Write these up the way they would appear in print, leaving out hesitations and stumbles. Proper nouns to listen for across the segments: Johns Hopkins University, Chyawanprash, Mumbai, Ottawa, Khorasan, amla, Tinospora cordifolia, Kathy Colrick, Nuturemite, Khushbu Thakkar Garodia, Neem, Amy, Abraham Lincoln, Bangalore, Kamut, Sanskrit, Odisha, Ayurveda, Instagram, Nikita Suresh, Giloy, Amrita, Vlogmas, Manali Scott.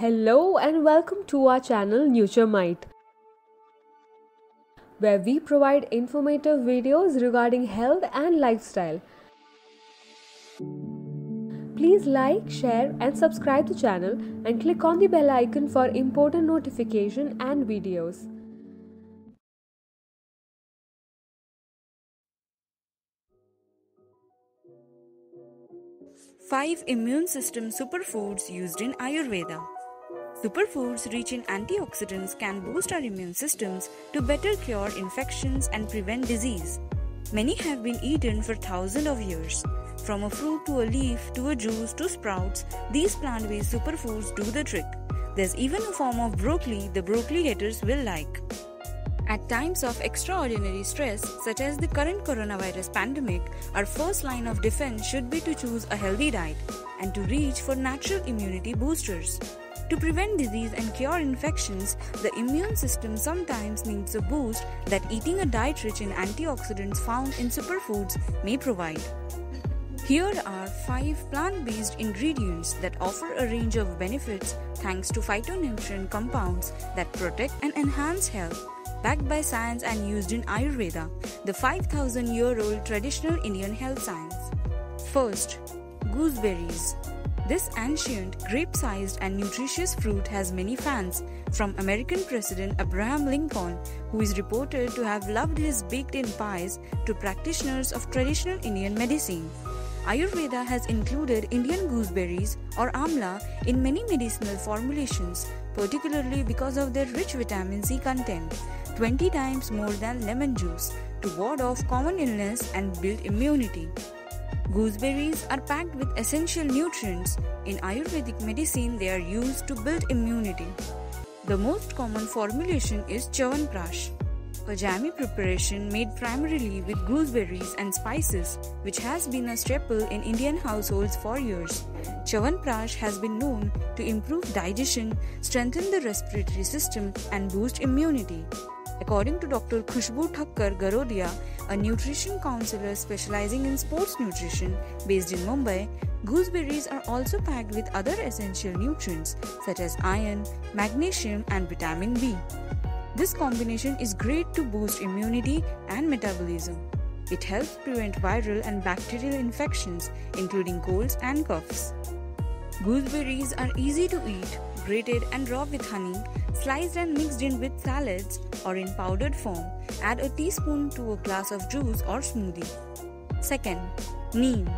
Hello and welcome to our channel Nuturemite, where we provide informative videos regarding health and lifestyle. Please like, share and subscribe the channel and click on the bell icon for important notification and videos. Five immune system superfoods used in Ayurveda. Superfoods rich in antioxidants can boost our immune systems to better cure infections and prevent disease. Many have been eaten for thousands of years. From a fruit to a leaf to a juice to sprouts, these plant-based superfoods do the trick. There's even a form of broccoli the broccoli haters will like. At times of extraordinary stress, such as the current coronavirus pandemic, our first line of defense should be to choose a healthy diet and to reach for natural immunity boosters. To prevent disease and cure infections, the immune system sometimes needs a boost that eating a diet rich in antioxidants found in superfoods may provide. Here are 5 plant-based ingredients that offer a range of benefits thanks to phytonutrient compounds that protect and enhance health, backed by science and used in Ayurveda, the 5,000-year-old traditional Indian health science. First, gooseberries. This ancient, grape-sized and nutritious fruit has many fans, from American President Abraham Lincoln, who is reported to have loved his baked-in pies, to practitioners of traditional Indian medicine. Ayurveda has included Indian gooseberries or amla in many medicinal formulations, particularly because of their rich vitamin C content, 20 times more than lemon juice, to ward off common illness and build immunity. Gooseberries are packed with essential nutrients. In Ayurvedic medicine, they are used to build immunity. The most common formulation is Chyawanprash, a jammy preparation made primarily with gooseberries and spices, which has been a staple in Indian households for years. Chyawanprash has been known to improve digestion, strengthen the respiratory system, and boost immunity. According to Dr. Khushbu Thakkar Garodia, a nutrition counselor specializing in sports nutrition based in Mumbai, gooseberries are also packed with other essential nutrients such as iron, magnesium and vitamin B. This combination is great to boost immunity and metabolism. It helps prevent viral and bacterial infections, including colds and coughs. Gooseberries are easy to eat, grated and raw with honey, sliced and mixed in with salads or in powdered form. Add a teaspoon to a glass of juice or smoothie. Second, neem.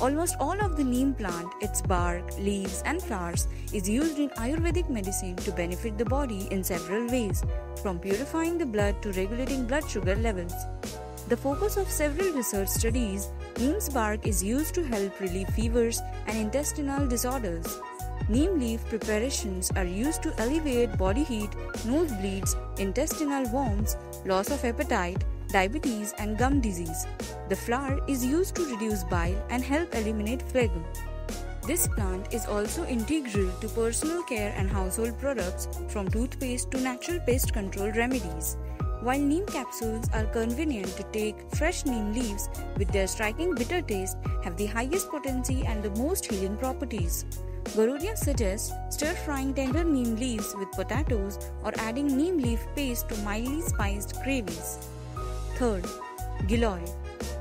Almost all of the neem plant, its bark, leaves and flowers, is used in Ayurvedic medicine to benefit the body in several ways, from purifying the blood to regulating blood sugar levels. The focus of several research studies, neem's bark is used to help relieve fevers and intestinal disorders. Neem leaf preparations are used to alleviate body heat, nosebleeds, intestinal worms, loss of appetite, diabetes and gum disease. The flower is used to reduce bile and help eliminate phlegm. This plant is also integral to personal care and household products, from toothpaste to natural pest control remedies. While neem capsules are convenient to take, fresh neem leaves, with their striking bitter taste, have the highest potency and the most healing properties. Garudia suggests stir-frying tender neem leaves with potatoes or adding neem leaf paste to mildly spiced gravies. Third, Giloy.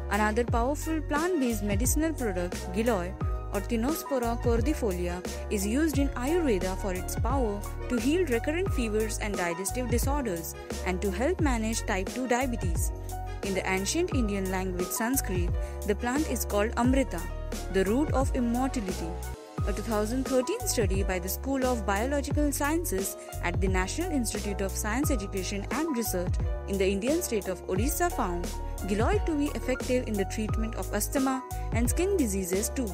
Another powerful plant-based medicinal product, Giloy or Tinospora cordifolia, is used in Ayurveda for its power to heal recurrent fevers and digestive disorders and to help manage type 2 diabetes. In the ancient Indian language Sanskrit, the plant is called Amrita, the root of immortality. A 2013 study by the School of Biological Sciences at the National Institute of Science Education and Research in the Indian state of Odisha found Giloy to be effective in the treatment of asthma and skin diseases too.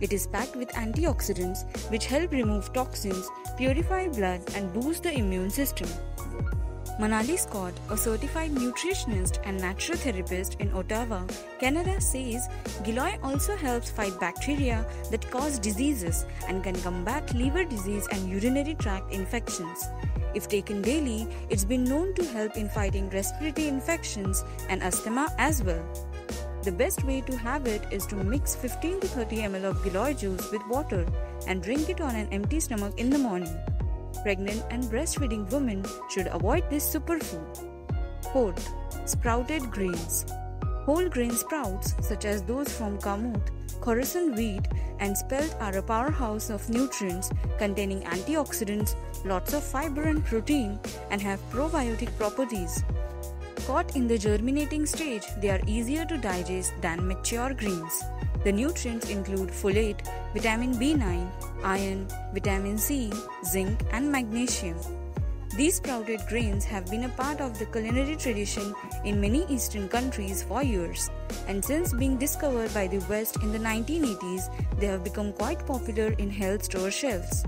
It is packed with antioxidants which help remove toxins, purify blood and boost the immune system. Manali Scott, a certified nutritionist and natural therapist in Ottawa, Canada, says Giloy also helps fight bacteria that cause diseases and can combat liver disease and urinary tract infections. If taken daily, it's been known to help in fighting respiratory infections and asthma as well. The best way to have it is to mix 15 to 30 ml of Giloy juice with water and drink it on an empty stomach in the morning. Pregnant and breastfeeding women should avoid this superfood. 4th, sprouted grains. Whole grain sprouts such as those from Kamut, Khorasan wheat and spelt are a powerhouse of nutrients containing antioxidants, lots of fiber and protein, and have probiotic properties. Caught in the germinating stage, they are easier to digest than mature greens. The nutrients include folate, vitamin B9, iron, vitamin C, zinc and magnesium. These sprouted grains have been a part of the culinary tradition in many Eastern countries for years, and since being discovered by the West in the 1980s, they have become quite popular in health store shelves.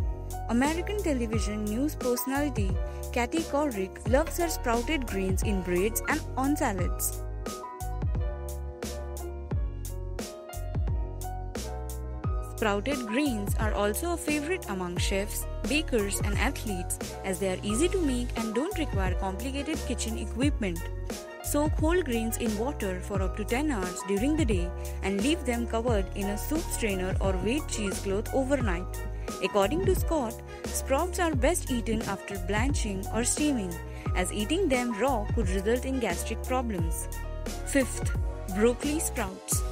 American television news personality Kathy Colrick loves her sprouted grains in braids and on salads. Sprouted grains are also a favorite among chefs, bakers and athletes as they are easy to make and don't require complicated kitchen equipment. Soak whole grains in water for up to 10 hours during the day and leave them covered in a soup strainer or wet cheesecloth overnight. According to Scott, sprouts are best eaten after blanching or steaming, as eating them raw could result in gastric problems. 5th, broccoli sprouts.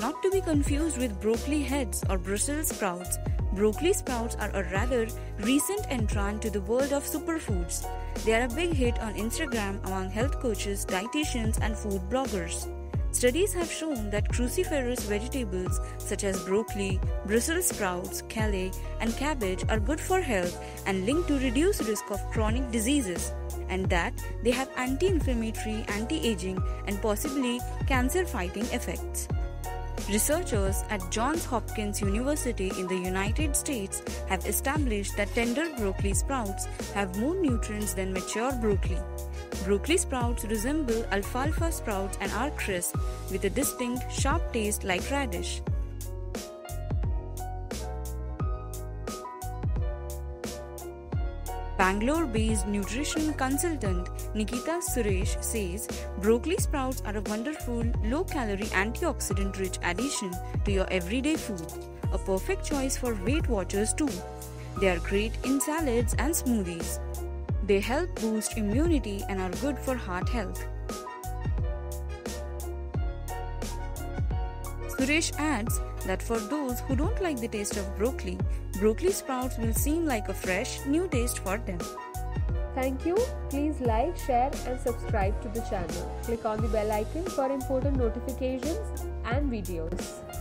Not to be confused with broccoli heads or Brussels sprouts, broccoli sprouts are a rather recent entrant to the world of superfoods. They are a big hit on Instagram among health coaches, dietitians, and food bloggers. Studies have shown that cruciferous vegetables such as broccoli, Brussels sprouts, kale, and cabbage are good for health and linked to reduced risk of chronic diseases, and that they have anti-inflammatory, anti-aging, and possibly cancer-fighting effects. Researchers at Johns Hopkins University in the United States have established that tender broccoli sprouts have more nutrients than mature broccoli. Broccoli sprouts resemble alfalfa sprouts and are crisp, with a distinct, sharp taste like radish. Bangalore-based nutrition consultant Nikita Suresh says broccoli sprouts are a wonderful, low-calorie, antioxidant-rich addition to your everyday food, a perfect choice for Weight Watchers too. They are great in salads and smoothies. They help boost immunity and are good for heart health. Suresh adds that for those who don't like the taste of broccoli, broccoli sprouts will seem like a fresh, new taste for them. Thank you. Please like, share and subscribe to the channel. Click on the bell icon for important notifications and videos.